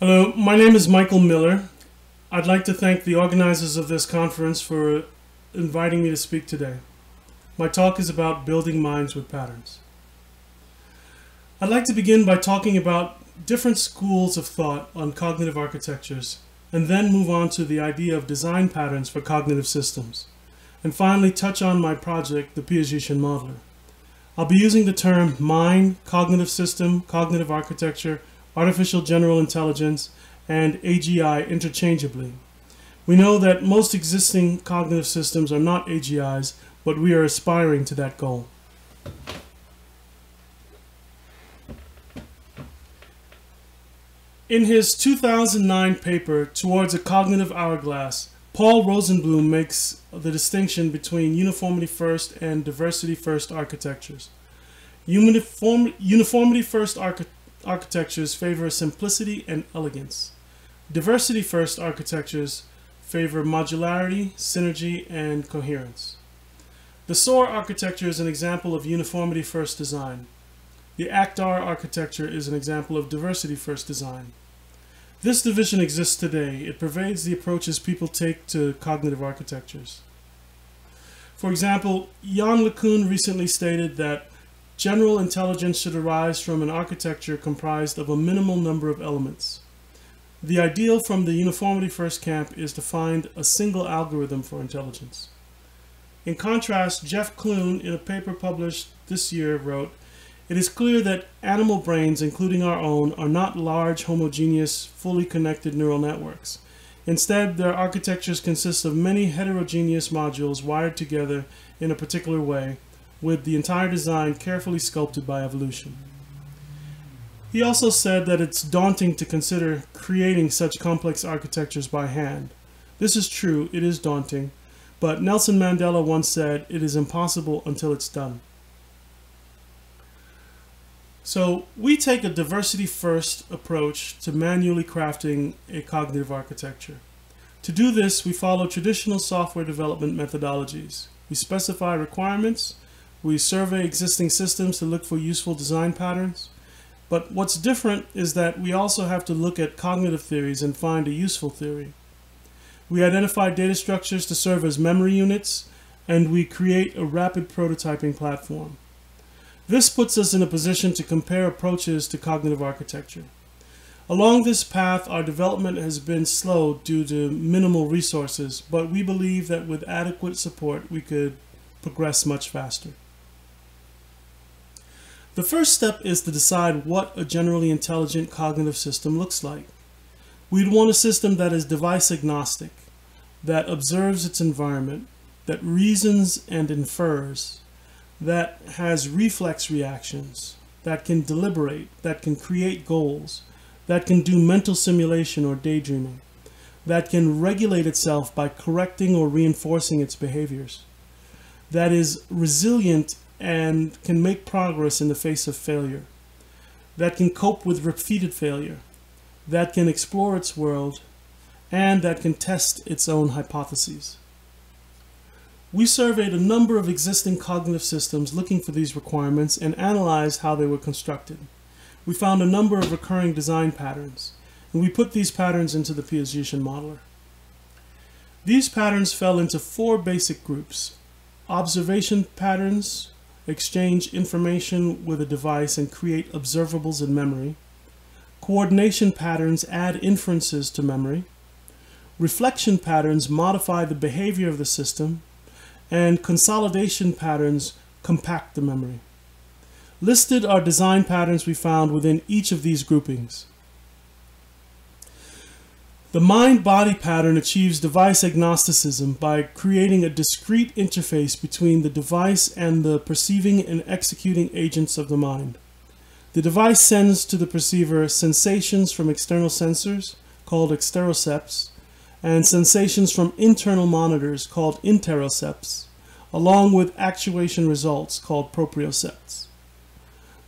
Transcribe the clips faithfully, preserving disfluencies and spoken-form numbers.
Hello, my name is Michael Miller. I'd like to thank the organizers of this conference for inviting me to speak today. My talk is about building minds with patterns. I'd like to begin by talking about different schools of thought on cognitive architectures, and then move on to the idea of design patterns for cognitive systems, and finally touch on my project, the Piagetian Modeler. I'll be using the term mind, cognitive system, cognitive architecture, artificial general intelligence, and A G I interchangeably. We know that most existing cognitive systems are not A G Is, but we are aspiring to that goal. In his two thousand nine paper, Towards a Cognitive Hourglass, Paul Rosenbloom makes the distinction between uniformity first and diversity first architectures. Uniform, uniformity first architectures Architectures favor simplicity and elegance. Diversity first architectures favor modularity, synergy, and coherence. The SOAR architecture is an example of uniformity first design. The A C T R architecture is an example of diversity first design. This division exists today. It pervades the approaches people take to cognitive architectures. For example, Yann LeCun recently stated that general intelligence should arise from an architecture comprised of a minimal number of elements. The ideal from the uniformity first camp is to find a single algorithm for intelligence. In contrast, Jeff Clune, in a paper published this year, wrote, "It is clear that animal brains, including our own, are not large, homogeneous, fully connected neural networks. Instead, their architectures consist of many heterogeneous modules wired together in a particular way, with the entire design carefully sculpted by evolution." He also said that it's daunting to consider creating such complex architectures by hand. This is true, it is daunting, but Nelson Mandela once said, "It is impossible until it's done." So we take a diversity first approach to manually crafting a cognitive architecture. To do this, we follow traditional software development methodologies. We specify requirements, we survey existing systems to look for useful design patterns, but what's different is that we also have to look at cognitive theories and find a useful theory. We identify data structures to serve as memory units, and we create a rapid prototyping platform. This puts us in a position to compare approaches to cognitive architecture. Along this path, our development has been slow due to minimal resources, but we believe that with adequate support, we could progress much faster. The first step is to decide what a generally intelligent cognitive system looks like. We'd want a system that is device agnostic, that observes its environment, that reasons and infers, that has reflex reactions, that can deliberate, that can create goals, that can do mental simulation or daydreaming, that can regulate itself by correcting or reinforcing its behaviors, that is resilient and can make progress in the face of failure, that can cope with repeated failure, that can explore its world, and that can test its own hypotheses. We surveyed a number of existing cognitive systems looking for these requirements and analyzed how they were constructed. We found a number of recurring design patterns, and we put these patterns into the Piagetian Modeler. These patterns fell into four basic groups: observation patterns, exchange information with a device and create observables in memory; coordination patterns add inferences to memory; reflection patterns modify the behavior of the system; and consolidation patterns compact the memory. Listed are design patterns we found within each of these groupings. The mind-body pattern achieves device agnosticism by creating a discrete interface between the device and the perceiving and executing agents of the mind. The device sends to the perceiver sensations from external sensors, called exterocepts, and sensations from internal monitors, called interocepts, along with actuation results, called propriocepts.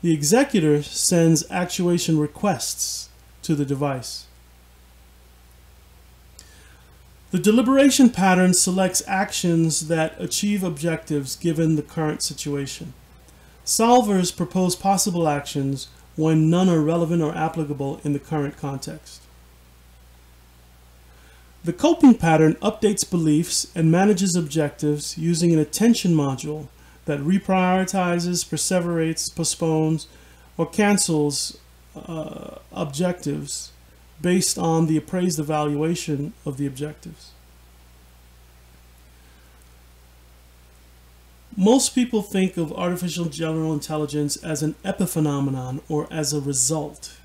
The executor sends actuation requests to the device. The deliberation pattern selects actions that achieve objectives given the current situation. Solvers propose possible actions when none are relevant or applicable in the current context. The coping pattern updates beliefs and manages objectives using an attention module that reprioritizes, perseverates, postpones, or cancels uh, objectives based on the appraised evaluation of the objectives. Most people think of artificial general intelligence as an epiphenomenon or as a result.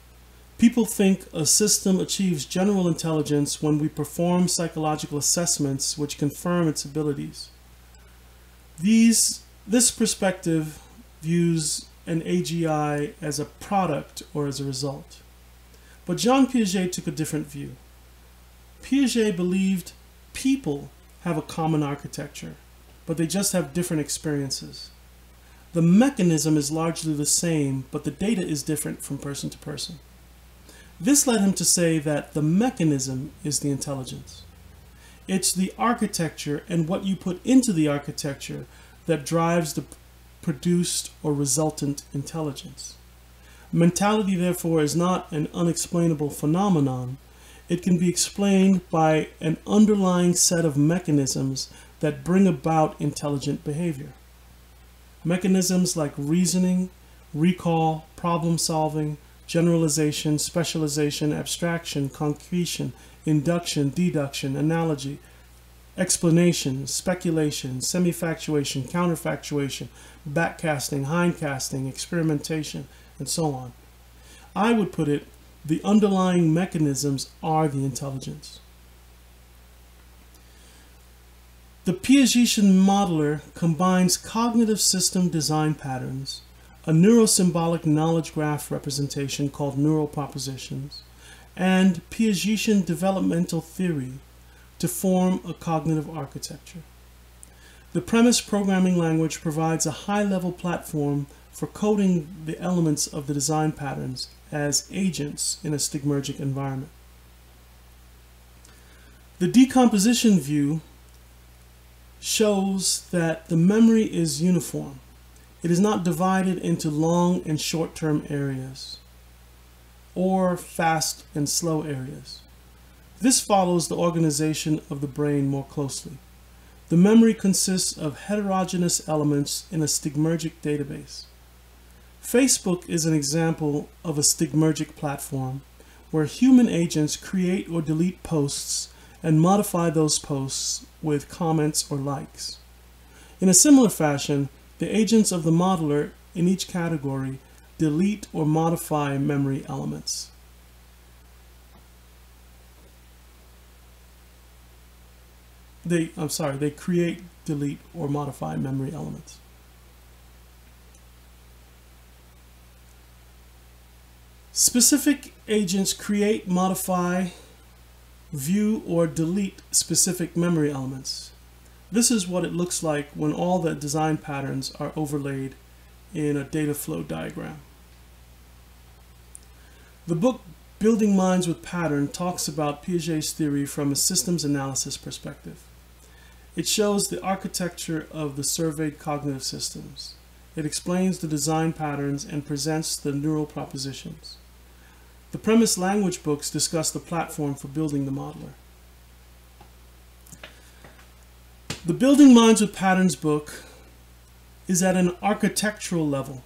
People think a system achieves general intelligence when we perform psychological assessments which confirm its abilities. These, this perspective views an A G I as a product or as a result. But Jean Piaget took a different view. Piaget believed people have a common architecture, but they just have different experiences. The mechanism is largely the same, but the data is different from person to person. This led him to say that the mechanism is the intelligence. It's the architecture and what you put into the architecture that drives the produced or resultant intelligence. Mentality, therefore, is not an unexplainable phenomenon. It can be explained by an underlying set of mechanisms that bring about intelligent behavior. Mechanisms like reasoning, recall, problem solving, generalization, specialization, abstraction, concretion, induction, deduction, analogy, explanation, speculation, semifactuation, counterfactuation, backcasting, hindcasting, experimentation, and so on. I would put it, the underlying mechanisms are the intelligence. The Piagetian modeler combines cognitive system design patterns, a neurosymbolic knowledge graph representation called neural propositions, and Piagetian developmental theory to form a cognitive architecture. The Premise Programming Language provides a high-level platform for coding the elements of the design patterns as agents in a stigmergic environment. The decomposition view shows that the memory is uniform. It is not divided into long and short-term areas or fast and slow areas. This follows the organization of the brain more closely. The memory consists of heterogeneous elements in a stigmergic database. Facebook is an example of a stigmergic platform where human agents create or delete posts and modify those posts with comments or likes. In a similar fashion, the agents of the modeler in each category delete or modify memory elements. They, I'm sorry, they create, delete, or modify memory elements. Specific agents create, modify, view or delete specific memory elements. This is what it looks like when all the design patterns are overlaid in a data flow diagram. The book Building Minds with Patterns talks about Piaget's theory from a systems analysis perspective. It shows the architecture of the surveyed cognitive systems. It explains the design patterns and presents the neural propositions. The premise language books discuss the platform for building the modeler. The Building Minds with Patterns book is at an architectural level.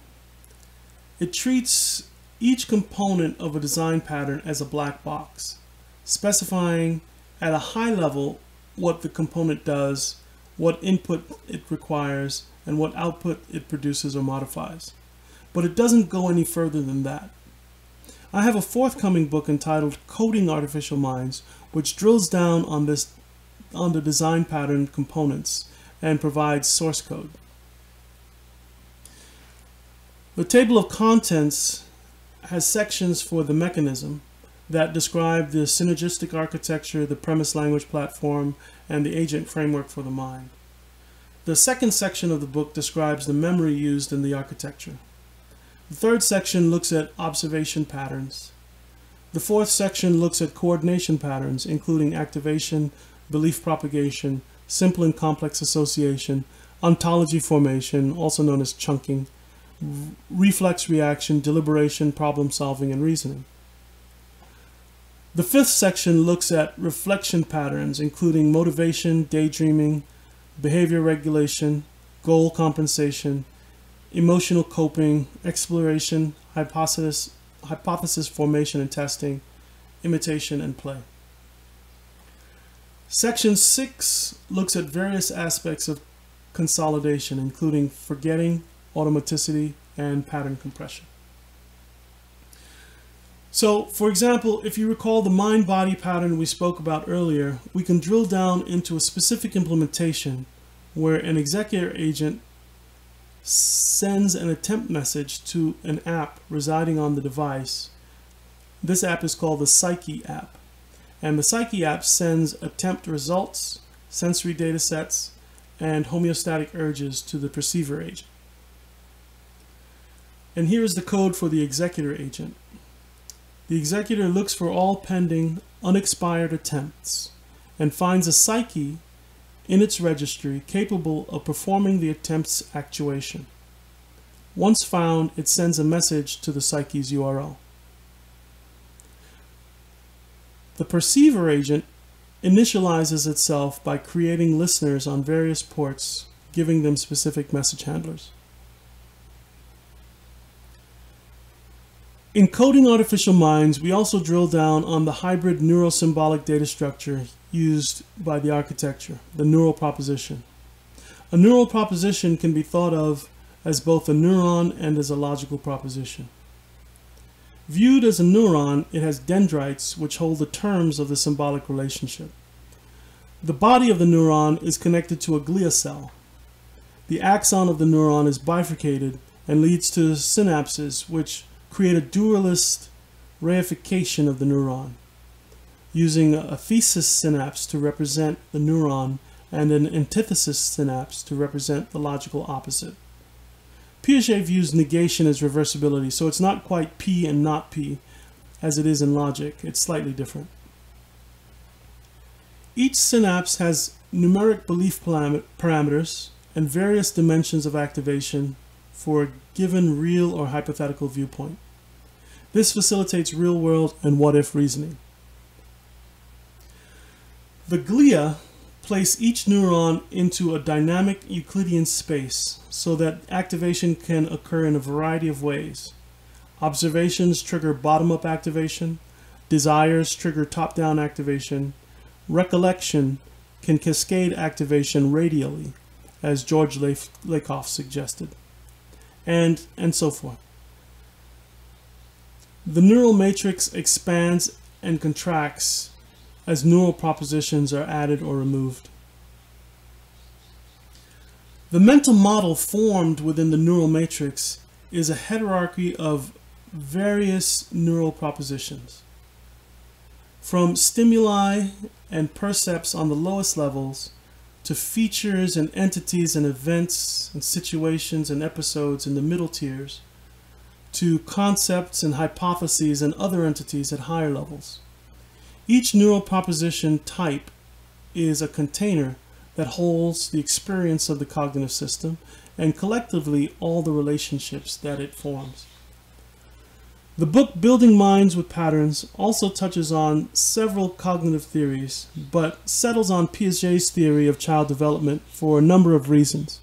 It treats each component of a design pattern as a black box, specifying at a high level what the component does, what input it requires, and what output it produces or modifies. But it doesn't go any further than that. I have a forthcoming book entitled Coding Artificial Minds, which drills down on this on the design pattern components and provides source code. The table of contents has sections for the mechanism that describe the synergistic architecture, the premise language platform, and the agent framework for the mind. The second section of the book describes the memory used in the architecture. The third section looks at observation patterns. The fourth section looks at coordination patterns, including activation, belief propagation, simple and complex association, ontology formation, also known as chunking, reflex reaction, deliberation, problem solving, and reasoning. The fifth section looks at reflection patterns, including motivation, daydreaming, behavior regulation, goal compensation, emotional coping, exploration, hypothesis, hypothesis formation and testing, imitation, and play. Section six looks at various aspects of consolidation, including forgetting, automaticity, and pattern compression. So, for example, if you recall the mind-body pattern we spoke about earlier, we can drill down into a specific implementation where an executor agent sends an attempt message to an app residing on the device. This app is called the Psyche app. And the Psyche app sends attempt results, sensory data sets, and homeostatic urges to the perceiver agent. And here is the code for the executor agent. The executor looks for all pending, unexpired attempts and finds a psyche in its registry capable of performing the attempt's actuation. Once found, it sends a message to the psyche's U R L. The perceiver agent initializes itself by creating listeners on various ports, giving them specific message handlers. In Coding Artificial Minds, we also drill down on the hybrid neurosymbolic data structure used by the architecture, the neural proposition. A neural proposition can be thought of as both a neuron and as a logical proposition. Viewed as a neuron, it has dendrites which hold the terms of the symbolic relationship. The body of the neuron is connected to a glia cell. The axon of the neuron is bifurcated and leads to synapses which create a dualist reification of the neuron, using a thesis synapse to represent the neuron and an antithesis synapse to represent the logical opposite. Piaget views negation as reversibility, so it's not quite P and not P as it is in logic. It's slightly different. Each synapse has numeric belief parameters and various dimensions of activation for a given real or hypothetical viewpoint. This facilitates real-world and what-if reasoning. The glia place each neuron into a dynamic Euclidean space so that activation can occur in a variety of ways. Observations trigger bottom-up activation, desires trigger top-down activation, recollection can cascade activation radially, as George Lakoff suggested. And, and so forth. The neural matrix expands and contracts as neural propositions are added or removed. The mental model formed within the neural matrix is a hierarchy of various neural propositions. From stimuli and percepts on the lowest levels to features and entities and events and situations and episodes in the middle tiers, to concepts and hypotheses and other entities at higher levels. Each neural proposition type is a container that holds the experience of the cognitive system and collectively all the relationships that it forms. The book Building Minds with Patterns also touches on several cognitive theories, but settles on Piaget's theory of child development for a number of reasons.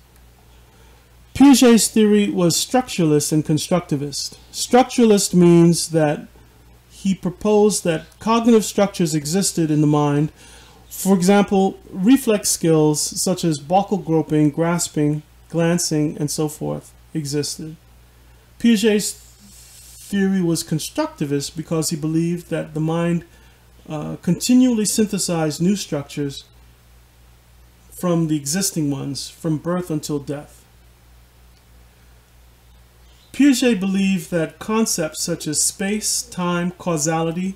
Piaget's theory was structuralist and constructivist. Structuralist means that he proposed that cognitive structures existed in the mind. For example, reflex skills such as buccal groping, grasping, glancing, and so forth existed. Piaget's theory was constructivist because he believed that the mind uh, continually synthesized new structures from the existing ones from birth until death. Piaget believed that concepts such as space, time, causality,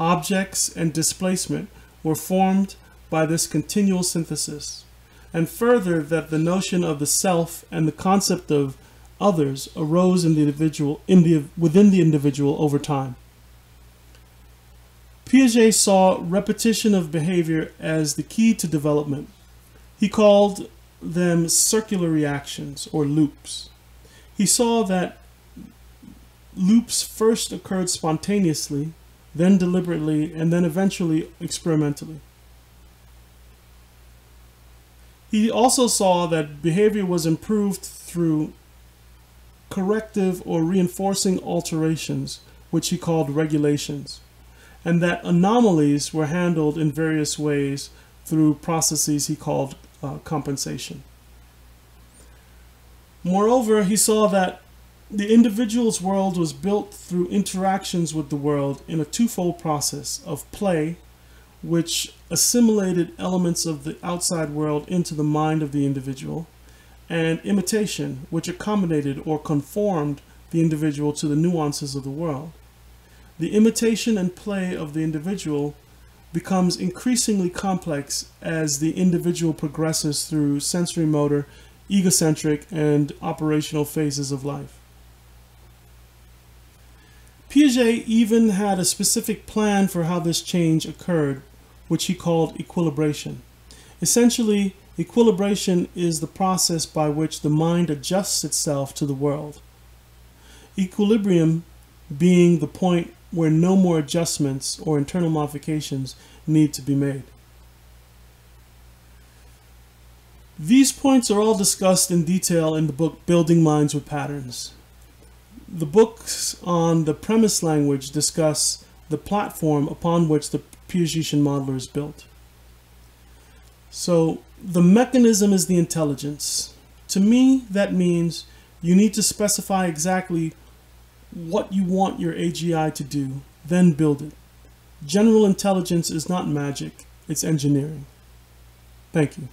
objects, and displacement were formed by this continual synthesis, and further that the notion of the self and the concept of others arose in the individual, in the, within the individual over time. Piaget saw repetition of behavior as the key to development. He called them circular reactions or loops. He saw that loops first occurred spontaneously then deliberately, and then eventually experimentally. He also saw that behavior was improved through corrective or reinforcing alterations, which he called regulations, and that anomalies were handled in various ways through processes he called uh, compensation. Moreover, he saw that the individual's world was built through interactions with the world in a twofold process of play, which assimilated elements of the outside world into the mind of the individual, and imitation, which accommodated or conformed the individual to the nuances of the world. The imitation and play of the individual becomes increasingly complex as the individual progresses through sensory motor, egocentric, and operational phases of life. Piaget even had a specific plan for how this change occurred, which he called equilibration. Essentially, equilibration is the process by which the mind adjusts itself to the world. Equilibrium being the point where no more adjustments or internal modifications need to be made. These points are all discussed in detail in the book Building Minds with Patterns. The books on the premise language discuss the platform upon which the Piagetian modeler is built. So the mechanism is the intelligence. To me, that means you need to specify exactly what you want your A G I to do, then build it. General intelligence is not magic, it's engineering. Thank you.